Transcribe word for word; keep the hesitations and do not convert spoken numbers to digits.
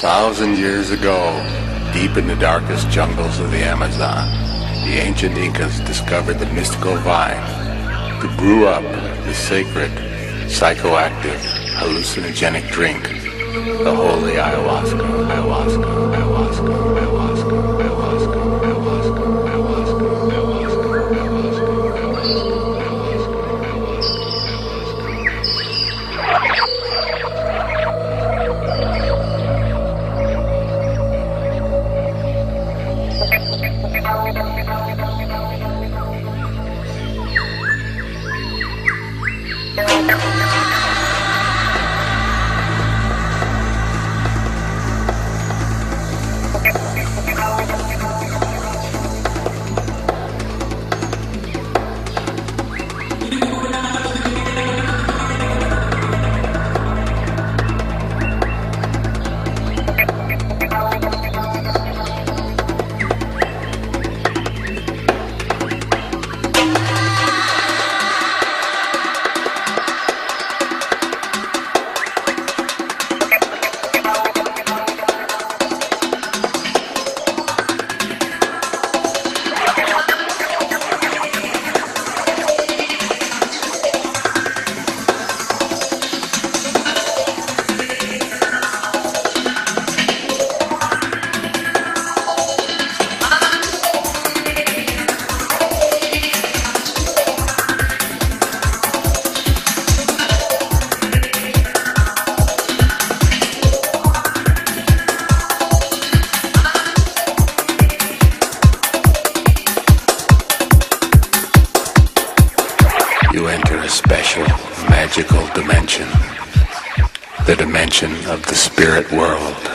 thousand years ago, deep in the darkest jungles of the Amazon, the ancient Incas discovered the mystical vine to brew up the sacred, psychoactive, hallucinogenic drink, the holy ayahuasca, ayahuasca, ayahuasca, ayahuasca, ayahuasca, ayahuasca, ayahuasca, ayahuasca, ayahuasca, ayahuasca. You enter a special, magical dimension, the dimension of the spirit world.